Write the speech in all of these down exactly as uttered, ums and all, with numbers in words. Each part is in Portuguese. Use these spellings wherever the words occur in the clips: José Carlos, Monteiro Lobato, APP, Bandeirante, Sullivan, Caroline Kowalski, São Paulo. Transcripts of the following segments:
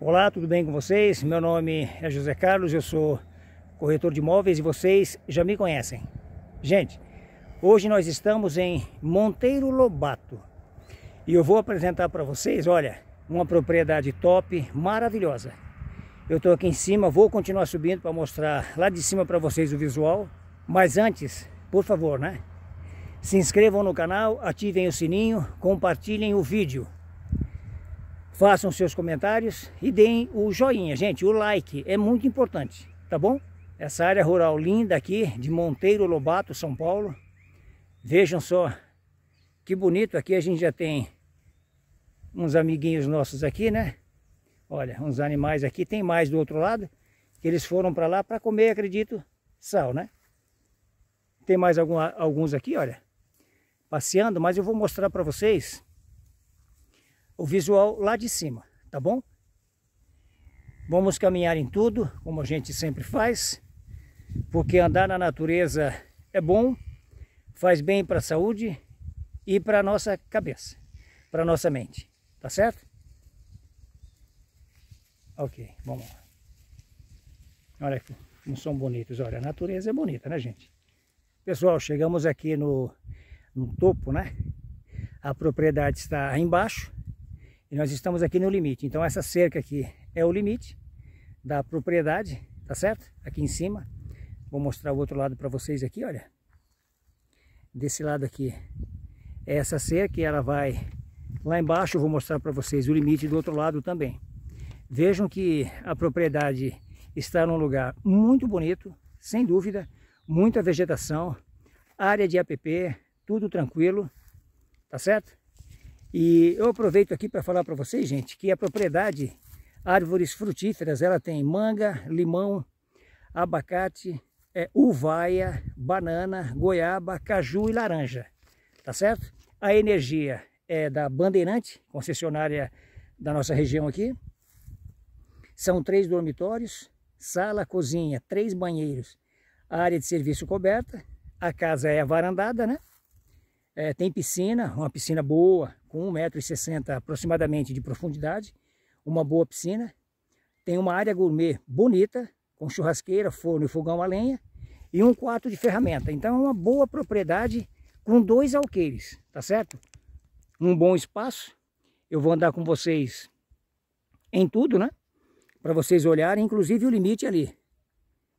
Olá, tudo bem com vocês? Meu nome é José Carlos, eu sou corretor de imóveis e vocês já me conhecem. Gente, hoje nós estamos em Monteiro Lobato e eu vou apresentar para vocês, olha, uma propriedade top, maravilhosa. Eu estou aqui em cima, vou continuar subindo para mostrar lá de cima para vocês o visual, mas antes, por favor, né? Se inscrevam no canal, ativem o sininho, compartilhem o vídeo. Façam seus comentários e deem o joinha, gente, o like, é muito importante, tá bom? Essa área rural linda aqui, de Monteiro Lobato, São Paulo. Vejam só, que bonito aqui, a gente já tem uns amiguinhos nossos aqui, né? Olha, uns animais aqui, tem mais do outro lado, que eles foram para lá para comer, acredito, sal, né? Tem mais algum, alguns aqui, olha, passeando, mas eu vou mostrar para vocês o visual lá de cima, tá bom? Vamos caminhar em tudo, como a gente sempre faz, porque andar na natureza é bom, faz bem para a saúde e para a nossa cabeça, para a nossa mente, tá certo? Ok, vamos lá. Olha aqui, como são bonitos, olha, a natureza é bonita, né, gente? Pessoal, chegamos aqui no, no topo, né? A propriedade está aí embaixo. E nós estamos aqui no limite, então essa cerca aqui é o limite da propriedade, tá certo? Aqui em cima, vou mostrar o outro lado para vocês aqui, olha. Desse lado aqui é essa cerca e ela vai lá embaixo, eu vou mostrar para vocês o limite do outro lado também. Vejam que a propriedade está num lugar muito bonito, sem dúvida, muita vegetação, área de A P P, tudo tranquilo, tá certo? E eu aproveito aqui para falar para vocês, gente, que a propriedade, árvores frutíferas, ela tem manga, limão, abacate, é, uvaia, banana, goiaba, caju e laranja, tá certo? A energia é da Bandeirante, concessionária da nossa região aqui. São três dormitórios, sala, cozinha, três banheiros, a área de serviço coberta, a casa é avarandada, né? É, tem piscina, uma piscina boa, com um metro e sessenta aproximadamente de profundidade, uma boa piscina. Tem uma área gourmet bonita, com churrasqueira, forno e fogão a lenha, e um quarto de ferramenta. Então é uma boa propriedade com dois alqueires, tá certo? Um bom espaço, eu vou andar com vocês em tudo, né? Para vocês olharem, inclusive o limite ali,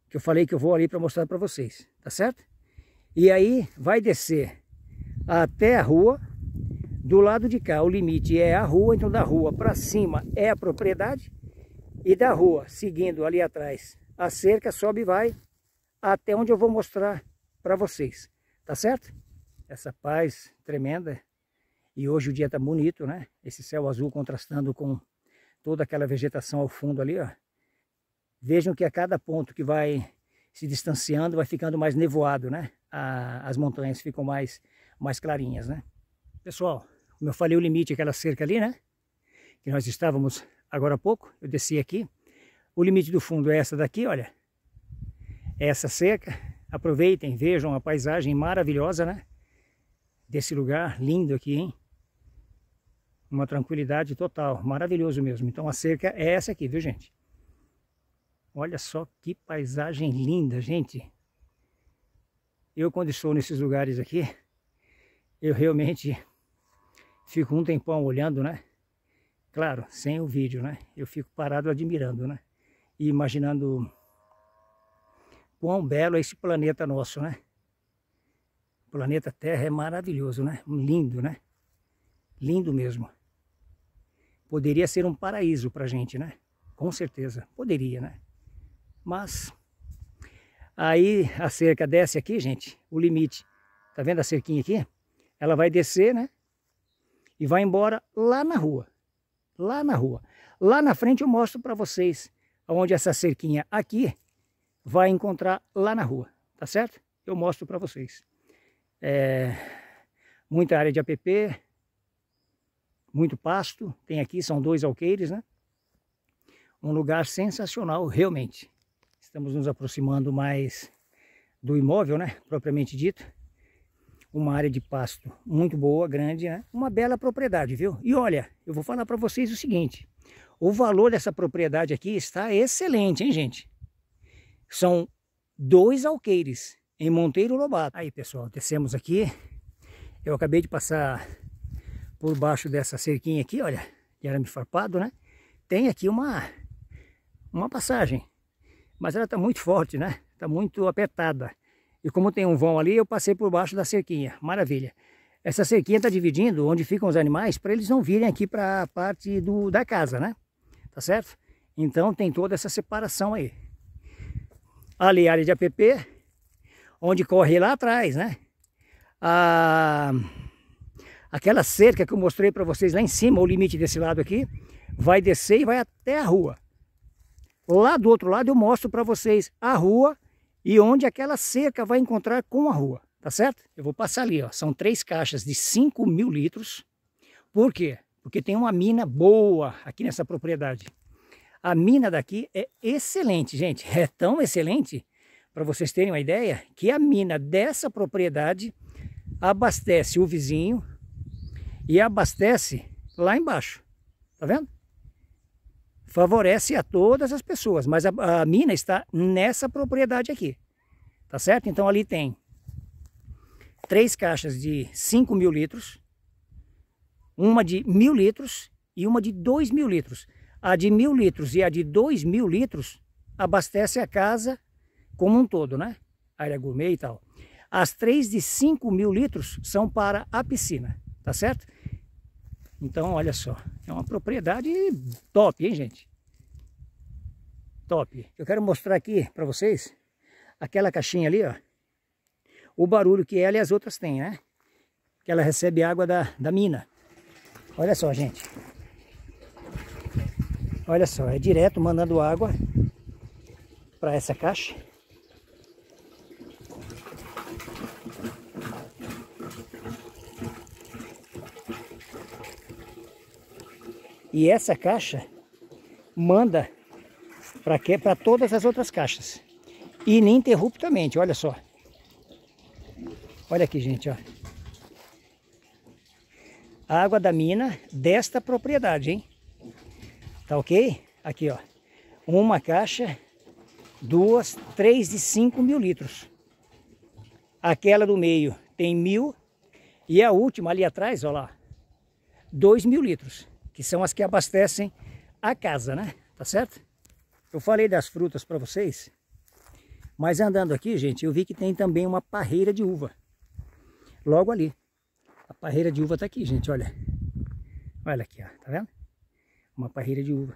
que eu falei que eu vou ali para mostrar para vocês, tá certo? E aí vai descer até a rua, do lado de cá o limite é a rua, então da rua para cima é a propriedade e da rua, seguindo ali atrás, a cerca sobe e vai até onde eu vou mostrar para vocês, tá certo? Essa paz tremenda e hoje o dia tá bonito, né? Esse céu azul contrastando com toda aquela vegetação ao fundo ali, ó. Vejam que a cada ponto que vai se distanciando vai ficando mais nevoado, né? A, as montanhas ficam mais mais clarinhas, né? Pessoal, como eu falei, o limite, aquela cerca ali, né? Que nós estávamos agora há pouco, eu desci aqui. O limite do fundo é essa daqui, olha. Essa cerca. Aproveitem, vejam a paisagem maravilhosa, né? Desse lugar lindo aqui, hein? Uma tranquilidade total, maravilhoso mesmo. Então a cerca é essa aqui, viu, gente? Olha só que paisagem linda, gente. Eu, quando estou nesses lugares aqui, eu realmente fico um tempão olhando, né? Claro, sem o vídeo, né? Eu fico parado admirando, né? E imaginando quão belo é esse planeta nosso, né? O planeta Terra é maravilhoso, né? Lindo, né? Lindo mesmo. Poderia ser um paraíso pra gente, né? Com certeza, poderia, né? Mas aí a cerca desce aqui, gente, o limite. Tá vendo a cerquinha aqui? Ela vai descer, né? E vai embora lá na rua. Lá na rua. Lá na frente eu mostro para vocês onde essa cerquinha aqui vai encontrar lá na rua. Tá certo? Eu mostro para vocês. É, muita área de A P P. Muito pasto. Tem aqui, são dois alqueires, né? Um lugar sensacional, realmente. Estamos nos aproximando mais do imóvel, né? Propriamente dito. uma área de pasto muito boa, grande, né? Uma bela propriedade, viu? E olha, eu vou falar para vocês o seguinte, o valor dessa propriedade aqui está excelente, hein, gente? São dois alqueires em Monteiro Lobato. Aí, pessoal, descemos aqui. Eu acabei de passar por baixo dessa cerquinha aqui, olha, de arame farpado, né? Tem aqui uma, uma passagem, mas ela tá muito forte, né? Tá muito apertada. E como tem um vão ali, eu passei por baixo da cerquinha. Maravilha. Essa cerquinha tá dividindo onde ficam os animais para eles não virem aqui para a parte do, da casa, né? Tá certo? Então tem toda essa separação aí. Ali, área de A P P, onde corre lá atrás, né? A... Aquela cerca que eu mostrei para vocês lá em cima, o limite desse lado aqui, vai descer e vai até a rua. Lá do outro lado eu mostro para vocês a rua e onde aquela cerca vai encontrar com a rua, tá certo? Eu vou passar ali, ó, são três caixas de cinco mil litros. Por quê? Porque tem uma mina boa aqui nessa propriedade. A mina daqui é excelente, gente, é tão excelente, para vocês terem uma ideia, que a mina dessa propriedade abastece o vizinho e abastece lá embaixo, tá vendo? Favorece a todas as pessoas, mas a, a mina está nessa propriedade aqui, tá certo? Então ali tem três caixas de cinco mil litros, uma de mil litros e uma de dois mil litros. A de mil litros e a de dois mil litros abastece a casa como um todo, né? Área gourmet e tal. As três de cinco mil litros são para a piscina, tá certo? Então, olha só, é uma propriedade top, hein, gente? Top. Eu quero mostrar aqui para vocês aquela caixinha ali, ó. O barulho que ela e as outras têm, né? Que ela recebe água da, da mina. Olha só, gente. Olha só, é direto mandando água para essa caixa. E essa caixa manda para quê? Para todas as outras caixas. Ininterruptamente, olha só. Olha aqui, gente, ó. A água da mina desta propriedade, hein? Tá ok? Aqui, ó. Uma caixa, duas, três de cinco mil litros. Aquela do meio tem mil. E a última ali atrás, ó lá, dois mil litros. Que são as que abastecem a casa, né? Tá certo? Eu falei das frutas para vocês, mas andando aqui, gente, eu vi que tem também uma parreira de uva. Logo ali. A parreira de uva tá aqui, gente, olha. Olha aqui, ó, tá vendo? Uma parreira de uva.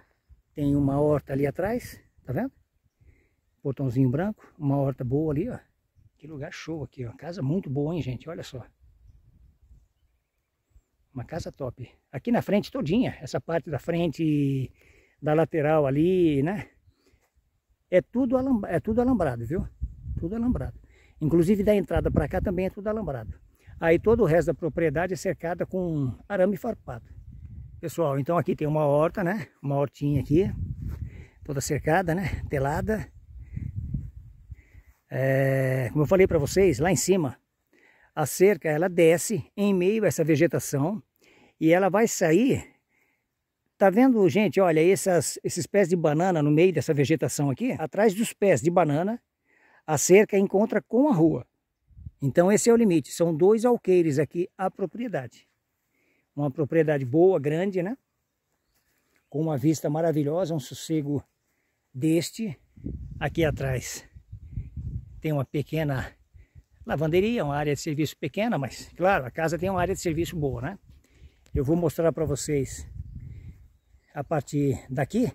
Tem uma horta ali atrás, tá vendo? Portãozinho branco, uma horta boa ali, ó. Que lugar show aqui, ó. Casa muito boa, hein, gente? Olha só. Uma casa top. Aqui na frente todinha, essa parte da frente, da lateral ali, né? É tudo, alambra, é tudo alambrado, viu? Tudo alambrado. Inclusive da entrada para cá também é tudo alambrado. Aí todo o resto da propriedade é cercada com arame farpado. Pessoal, então aqui tem uma horta, né? Uma hortinha aqui, toda cercada, né? Telada. É, como eu falei para vocês, lá em cima, a cerca, ela desce em meio a essa vegetação e ela vai sair. Tá vendo, gente? Olha, essas, esses pés de banana no meio dessa vegetação aqui, atrás dos pés de banana, a cerca encontra com a rua. Então esse é o limite, são dois alqueires aqui a propriedade. Uma propriedade boa, grande, né? Com uma vista maravilhosa, um sossego deste. Aqui atrás tem uma pequena lavanderia, uma área de serviço pequena, mas claro, a casa tem uma área de serviço boa, né? Eu vou mostrar para vocês a partir daqui.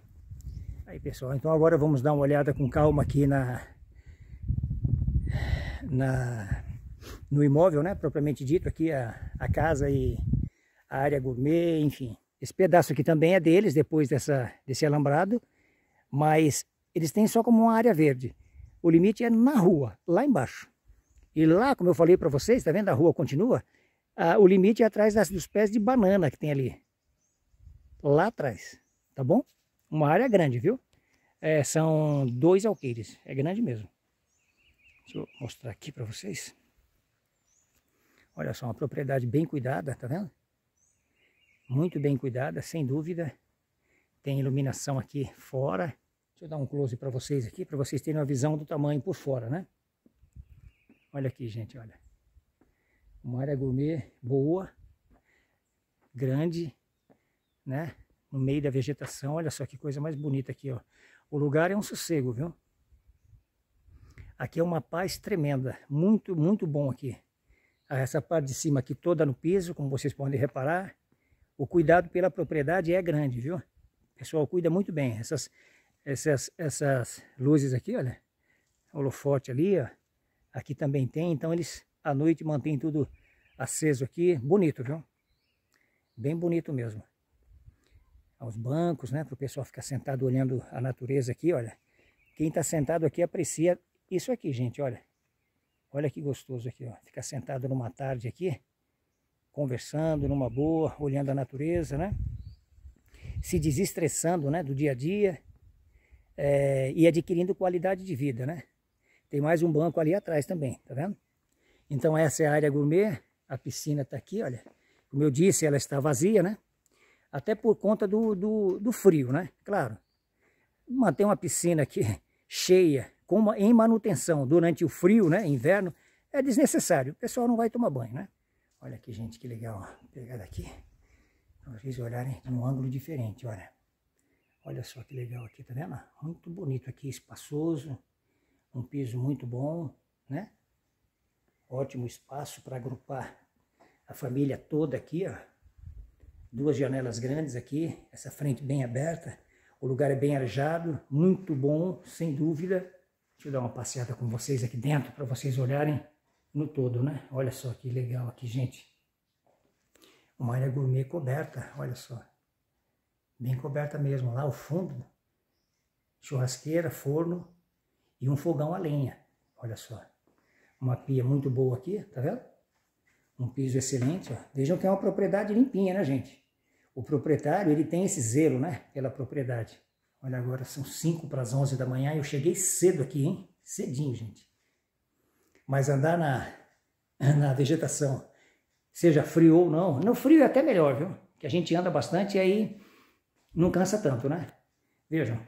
Aí, pessoal, então agora vamos dar uma olhada com calma aqui na, na no imóvel, né? Propriamente dito, aqui a, a casa e a área gourmet, enfim. Esse pedaço aqui também é deles, depois dessa, desse alambrado, mas eles têm só como uma área verde. O limite é na rua, lá embaixo. E lá, como eu falei para vocês, tá vendo? A rua continua. Ah, o limite é atrás das, dos pés de banana que tem ali. Lá atrás, tá bom? Uma área grande, viu? É, são dois alqueires. É grande mesmo. Deixa eu mostrar aqui para vocês. Olha só, uma propriedade bem cuidada, tá vendo? Muito bem cuidada, sem dúvida. Tem iluminação aqui fora. Deixa eu dar um close para vocês aqui, para vocês terem uma visão do tamanho por fora, né? Olha aqui, gente, olha. Uma área gourmet boa, grande, né? No meio da vegetação, olha só que coisa mais bonita aqui, ó. O lugar é um sossego, viu? Aqui é uma paz tremenda, muito, muito bom aqui. Essa parte de cima aqui toda no piso, como vocês podem reparar. O cuidado pela propriedade é grande, viu? O pessoal cuida muito bem. Essas, essas, essas luzes aqui, olha. Holofote ali, ó. Aqui também tem, então eles à noite mantêm tudo aceso aqui. Bonito, viu? Bem bonito mesmo. Os bancos, né? Para o pessoal ficar sentado olhando a natureza aqui, olha. Quem está sentado aqui aprecia isso aqui, gente, olha. Olha que gostoso aqui, ó. Ficar sentado numa tarde aqui, conversando numa boa, olhando a natureza, né? Se desestressando, né? Do dia a dia, é, e adquirindo qualidade de vida, né? Tem mais um banco ali atrás também, tá vendo? Então essa é a área gourmet, a piscina tá aqui, olha. Como eu disse, ela está vazia, né? Até por conta do, do, do frio, né? Claro. Manter uma piscina aqui cheia, com uma, em manutenção durante o frio, né, inverno, é desnecessário, o pessoal não vai tomar banho, né? Olha aqui, gente, que legal, ó, pegada aqui, para vocês olharem de um ângulo diferente, olha. Olha só que legal aqui, tá vendo? Muito bonito aqui, espaçoso, um piso muito bom, né? Ótimo espaço para agrupar a família toda aqui, ó. Duas janelas grandes aqui, essa frente bem aberta, o lugar é bem arejado, muito bom, sem dúvida. Deixa eu dar uma passeada com vocês aqui dentro, para vocês olharem no todo, né? Olha só que legal aqui, gente. Uma área gourmet coberta, olha só. Bem coberta mesmo. Lá o fundo, churrasqueira, forno e um fogão a lenha. Olha só. Uma pia muito boa aqui, tá vendo? Um piso excelente, ó. Vejam que é uma propriedade limpinha, né, gente? O proprietário, ele tem esse zelo, né? Pela propriedade. Olha, agora são cinco para as onze da manhã e eu cheguei cedo aqui, hein? Cedinho, gente. Mas andar na, na vegetação, seja frio ou não, no frio é até melhor, viu? Que a gente anda bastante e aí não cansa tanto, né? Vejam.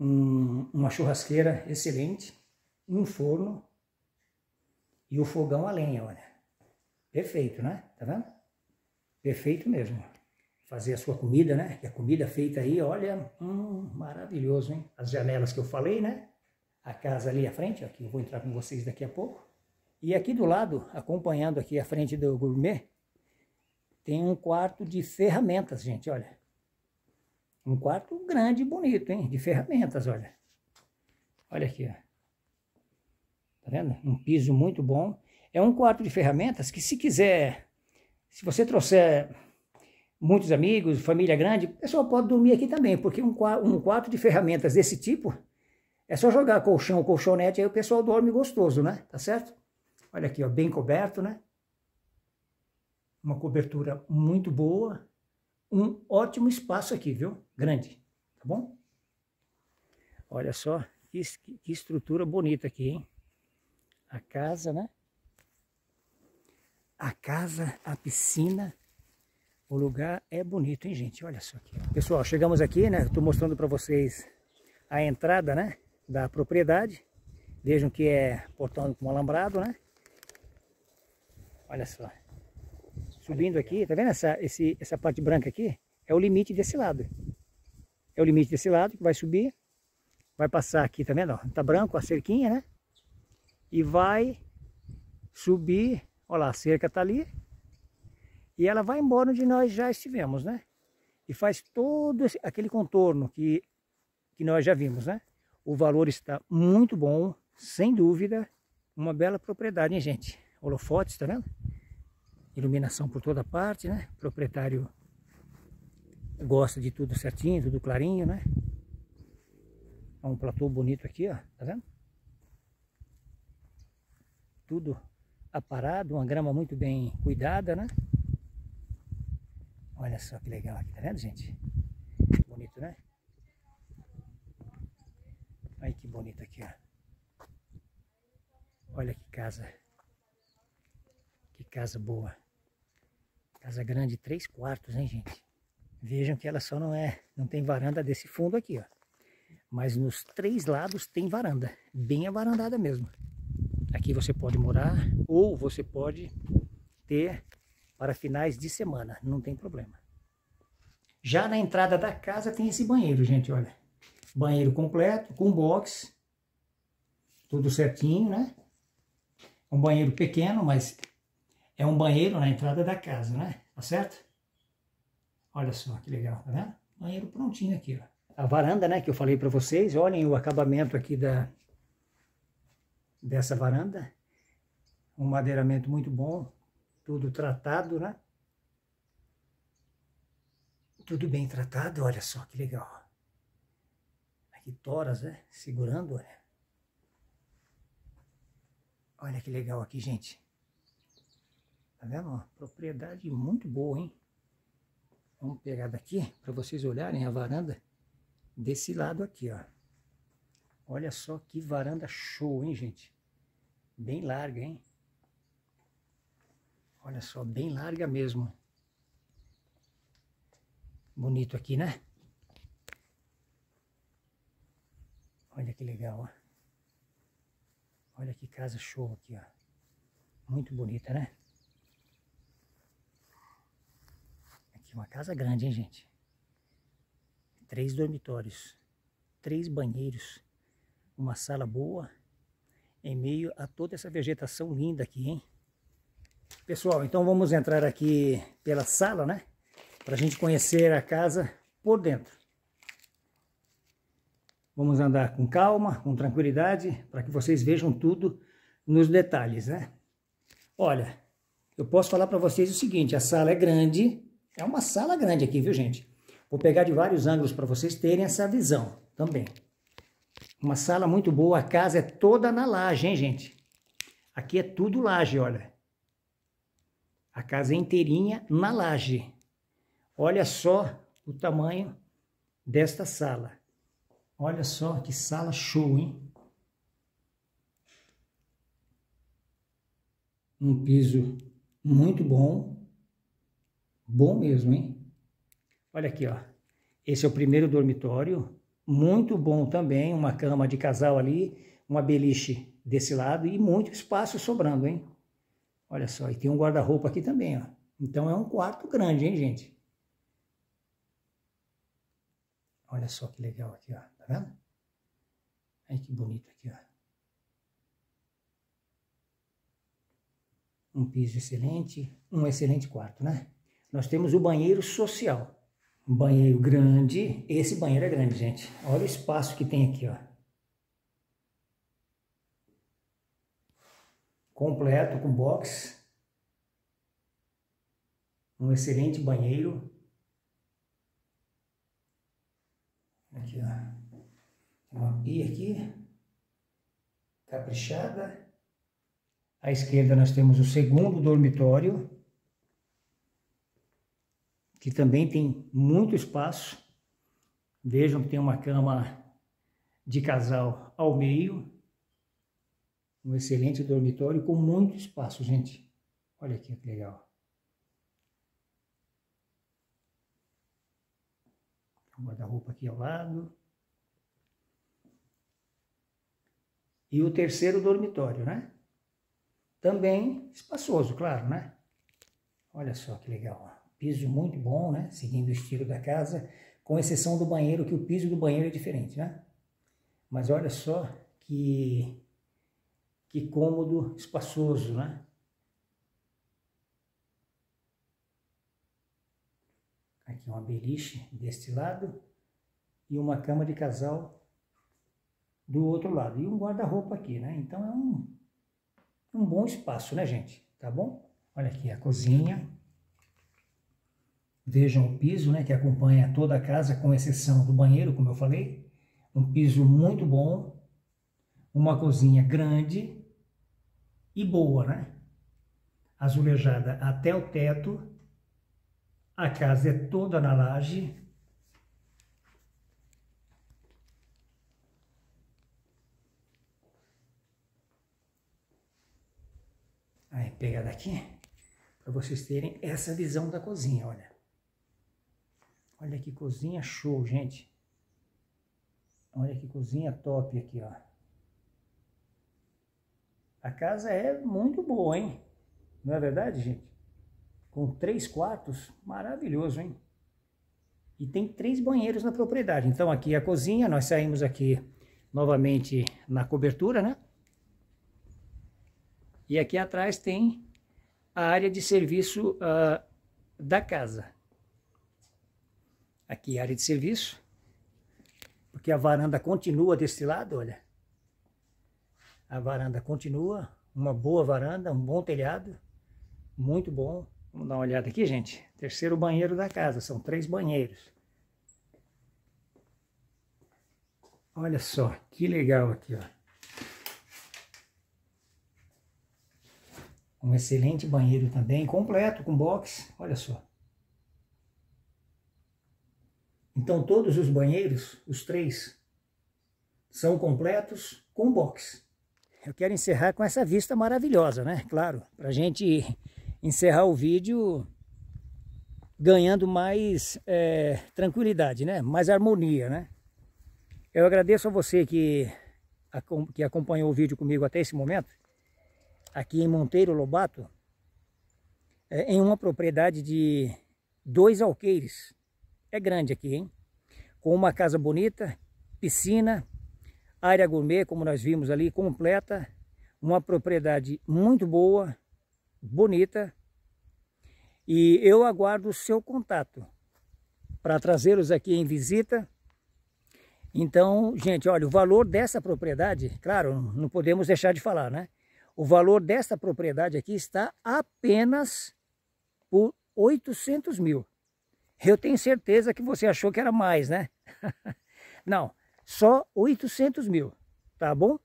Um, uma churrasqueira excelente, um forno e o fogão a lenha, olha. Perfeito, né? Tá vendo? Perfeito mesmo. Fazer a sua comida, né? E a comida feita aí, olha, hum, maravilhoso, hein? As janelas que eu falei, né? A casa ali à frente, ó, que eu vou entrar com vocês daqui a pouco. E aqui do lado, acompanhando aqui a frente do gourmet, tem um quarto de ferramentas, gente, olha. Um quarto grande e bonito, hein? De ferramentas, olha. Olha aqui, ó. Tá vendo? Um piso muito bom. É um quarto de ferramentas que, se quiser, se você trouxer muitos amigos, família grande, o pessoal pode dormir aqui também, porque um, um quarto de ferramentas desse tipo, é só jogar colchão, colchonete, aí o pessoal dorme gostoso, né? Tá certo? Olha aqui, ó, bem coberto, né? Uma cobertura muito boa, um ótimo espaço aqui, viu? Grande, tá bom? Olha só, que, que estrutura bonita aqui, hein? A casa, né? A casa, a piscina. O lugar é bonito, hein, gente? Olha só aqui. Pessoal, chegamos aqui, né? Estou mostrando para vocês a entrada, né? Da propriedade. Vejam que é portão com alambrado, né? Olha só. Subindo aqui, tá vendo essa, esse, essa parte branca aqui? É o limite desse lado. É o limite desse lado que vai subir. Vai passar aqui, tá vendo? Tá branco a cerquinha, né? E vai subir. Olha lá, a cerca tá ali. E ela vai embora onde nós já estivemos, né? E faz todo esse, aquele contorno que, que nós já vimos, né? O valor está muito bom, sem dúvida. Uma bela propriedade, hein, gente? Holofotes, tá vendo? Iluminação por toda parte, né? O proprietário gosta de tudo certinho, tudo clarinho, né? É um platô bonito aqui, ó, tá vendo? Tudo aparado, uma grama muito bem cuidada, né? Olha só que legal aqui, tá vendo, gente? Bonito, né? Olha que bonito aqui, ó. Olha que casa casa boa. Casa grande, três quartos, hein, gente? Vejam que ela só não é, não tem varanda desse fundo aqui, ó. Mas nos três lados tem varanda, bem avarandada mesmo. Aqui você pode morar ou você pode ter para finais de semana, não tem problema. Já na entrada da casa tem esse banheiro, gente, olha. Banheiro completo, com box, tudo certinho, né? Um banheiro pequeno, mas é um banheiro na entrada da casa, né? Tá certo? Olha só que legal, tá vendo? Banheiro prontinho aqui, ó. A varanda, né, que eu falei para vocês, olhem o acabamento aqui da, dessa varanda. Um madeiramento muito bom, tudo tratado, né? Tudo bem tratado, olha só que legal. Aqui toras, né, segurando, olha. Olha que legal aqui, gente. Tá vendo? Propriedade muito boa, hein? Vamos pegar daqui para vocês olharem a varanda. Desse lado aqui, ó. Olha só que varanda show, hein, gente? Bem larga, hein? Olha só, bem larga mesmo. Bonito aqui, né? Olha que legal, ó. Olha que casa show aqui, ó. Muito bonita, né? Aqui uma casa grande, hein, gente? Três dormitórios, três banheiros, uma sala boa, em meio a toda essa vegetação linda aqui, hein? Pessoal, então vamos entrar aqui pela sala, né? Para a gente conhecer a casa por dentro. Vamos andar com calma, com tranquilidade, para que vocês vejam tudo nos detalhes, né? Olha, eu posso falar para vocês o seguinte, a sala é grande, é uma sala grande aqui, viu, gente? Vou pegar de vários ângulos para vocês terem essa visão também. Uma sala muito boa, a casa é toda na laje, hein, gente? Aqui é tudo laje, olha. A casa é inteirinha na laje. Olha só o tamanho desta sala. Olha só que sala show, hein? Um piso muito bom. Bom mesmo, hein? Olha aqui, ó. Esse é o primeiro dormitório, muito bom também, uma cama de casal ali, uma beliche desse lado e muito espaço sobrando, hein? Olha só, e tem um guarda-roupa aqui também, ó. Então é um quarto grande, hein, gente? Olha só que legal aqui, ó. Tá vendo? Ai, que bonito aqui, ó. Um piso excelente, um excelente quarto, né? Nós temos o banheiro social. Um banheiro grande, esse banheiro é grande, gente. Olha o espaço que tem aqui, ó. Completo com box. Um excelente banheiro. Aqui, ó. Uma pia aqui. Caprichada. À esquerda nós temos o segundo dormitório, que também tem muito espaço. Vejam que tem uma cama de casal ao meio. Um excelente dormitório com muito espaço, gente. Olha aqui que legal. Um guarda-roupa aqui ao lado. E o terceiro dormitório, né? Também espaçoso, claro, né? Olha só que legal, ó. Piso muito bom, né? Seguindo o estilo da casa, com exceção do banheiro, que o piso do banheiro é diferente, né? Mas olha só que, que cômodo espaçoso, né? Aqui uma beliche deste lado e uma cama de casal do outro lado. E um guarda-roupa aqui, né? Então é um, um bom espaço, né, gente? Tá bom? Olha aqui a cozinha. Vejam o piso, né, que acompanha toda a casa, com exceção do banheiro, como eu falei. Um piso muito bom, uma cozinha grande e boa, né? Azulejada até o teto, a casa é toda na laje. Aí, pega daqui. para vocês terem essa visão da cozinha, olha. Olha que cozinha show, gente. Olha que cozinha top aqui, ó. A casa é muito boa, hein? Não é verdade, gente? Com três quartos, maravilhoso, hein? E tem três banheiros na propriedade. Então aqui é a cozinha, nós saímos aqui novamente na cobertura, né? E aqui atrás tem a área de serviço uh, da casa. Aqui a área de serviço, porque a varanda continua desse lado, olha. A varanda continua, uma boa varanda, um bom telhado, muito bom. Vamos dar uma olhada aqui, gente. Terceiro banheiro da casa, são três banheiros. Olha só, que legal aqui, ó. Um excelente banheiro também, completo, com box, olha só. Então todos os banheiros, os três, são completos com box. Eu quero encerrar com essa vista maravilhosa, né? Claro, para a gente encerrar o vídeo ganhando mais é, tranquilidade, né? Mais harmonia, né? Eu agradeço a você que, que acompanhou o vídeo comigo até esse momento, aqui em Monteiro Lobato, é, em uma propriedade de dois alqueires. É grande aqui, hein? Com uma casa bonita, piscina, área gourmet, como nós vimos ali, completa. Uma propriedade muito boa, bonita. E eu aguardo o seu contato para trazê-los aqui em visita. Então, gente, olha, o valor dessa propriedade, claro, não podemos deixar de falar, né? O valor dessa propriedade aqui está apenas por oitocentos mil. Eu tenho certeza que você achou que era mais, né? Não, só oitocentos mil, tá bom?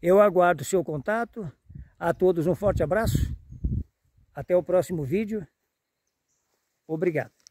Eu aguardo o seu contato. A todos um forte abraço. Até o próximo vídeo. Obrigado.